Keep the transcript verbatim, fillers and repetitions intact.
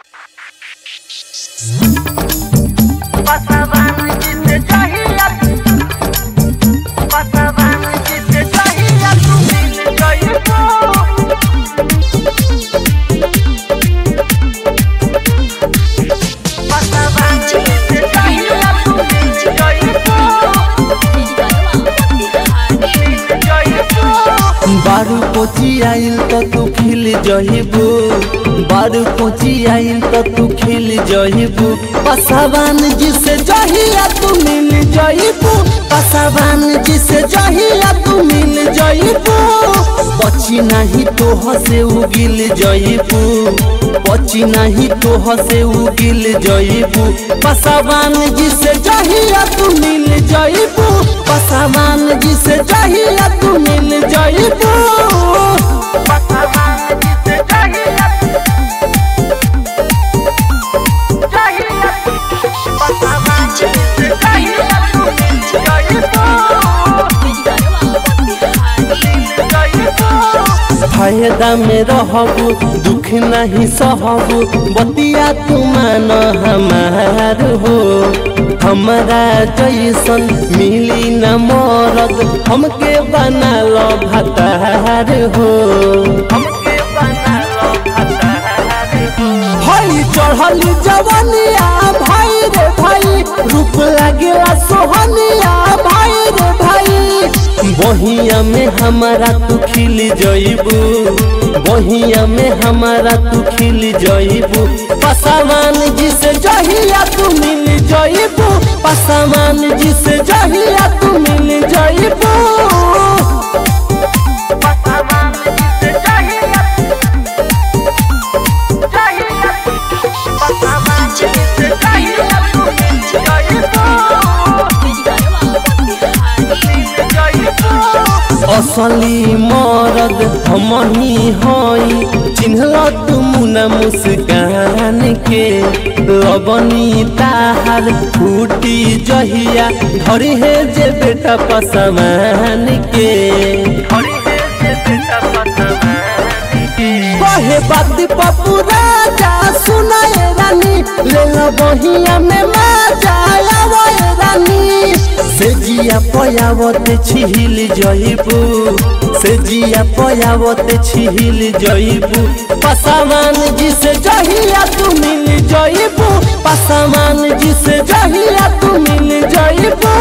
बारू पोची आइल तो तू खेल जहिबू, बारू पोची आइल तो तू खेल जहिबू। पसावान जी से जहिया तू मिल जहिबू, पसावान जी से जहिया तू मिल जहिबू। पची नहीं तोह से उगिल जहिबू, पची नहीं तोह से उगिल जहिबू। पसावान जी से जहिया तू मिल जहिबू, पसावान जी से जहिया तू मिल जहिबू। फायदा में रहबू दुख नहीं सहबू, बतिया तुमान हमार हो। हमारा जैसन मिली न मरद, हमके बना लो भतार हो। भाई चढ़ल जवानिया भाई रे भाई, रूप लगेला सोहनिया भाई रे भाई। बहिया में हमारा तू खिल जइबू, बहिया में हमारा तू खिल जइबू। पसावान जी से जहिया तू मिल जइबू, पसावान जी से जहिया तू मिल जइबू। असली मरद हमही हई, चिन्हला तू मुना मुस्कान के। लबनी ताहार फूटी जहिया, धरी है जे बेटा पसावान के। कहे बाती पप्पू राजा सुनाए रानी, ले लो बहिया में मजा आवे रानी। से जिया पयावत छिहिल जइबू, से जिया पयावत छिहिल जइबू। पसावान जी से जहिया तू मिल जइबू, पसावान जी से जहिया तू मिल जइबू।